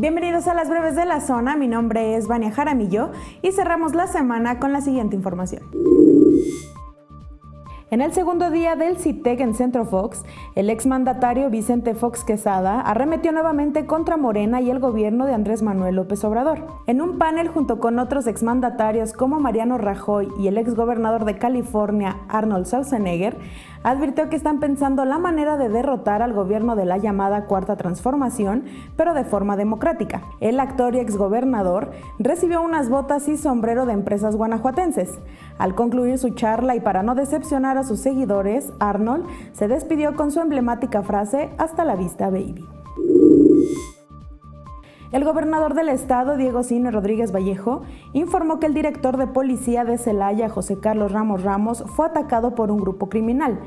Bienvenidos a las breves de la zona, mi nombre es Vania Jaramillo y cerramos la semana con la siguiente información. En el segundo día del CITEC en Centro Fox, el exmandatario Vicente Fox Quesada arremetió nuevamente contra Morena y el gobierno de Andrés Manuel López Obrador. En un panel junto con otros exmandatarios como Mariano Rajoy y el exgobernador de California, Arnold Schwarzenegger, advirtió que están pensando la manera de derrotar al gobierno de la llamada Cuarta Transformación, pero de forma democrática. El actor y exgobernador recibió unas botas y sombrero de empresas guanajuatenses. Al concluir su charla y para no decepcionar a sus seguidores, Arnold se despidió con su emblemática frase "Hasta la vista, baby". El gobernador del estado, Diego Sinhue Rodríguez Vallejo, informó que el director de policía de Celaya, José Carlos Ramos Ramos, fue atacado por un grupo criminal.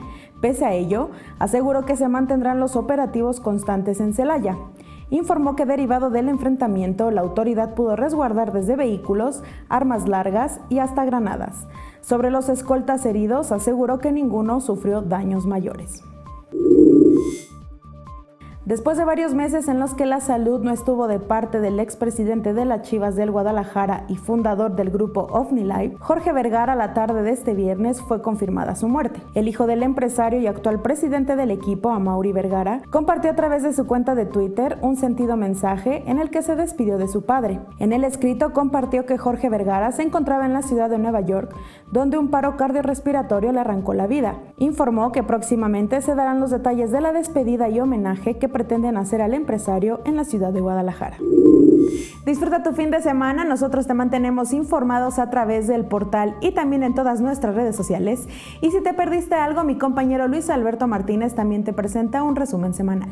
Pese a ello, aseguró que se mantendrán los operativos constantes en Celaya. Informó que derivado del enfrentamiento, la autoridad pudo resguardar desde vehículos, armas largas y hasta granadas. Sobre los escoltas heridos, aseguró que ninguno sufrió daños mayores. Después de varios meses en los que la salud no estuvo de parte del expresidente de las Chivas del Guadalajara y fundador del grupo OfniLife, Jorge Vergara, la tarde de este viernes fue confirmada su muerte. El hijo del empresario y actual presidente del equipo, Amauri Vergara, compartió a través de su cuenta de Twitter un sentido mensaje en el que se despidió de su padre. En el escrito compartió que Jorge Vergara se encontraba en la ciudad de Nueva York, donde un paro cardiorrespiratorio le arrancó la vida. Informó que próximamente se darán los detalles de la despedida y homenaje que pretenden hacer al empresario en la ciudad de Guadalajara. Disfruta tu fin de semana, nosotros te mantenemos informados a través del portal y también en todas nuestras redes sociales. Y si te perdiste algo, mi compañero Luis Alberto Martínez también te presenta un resumen semanal.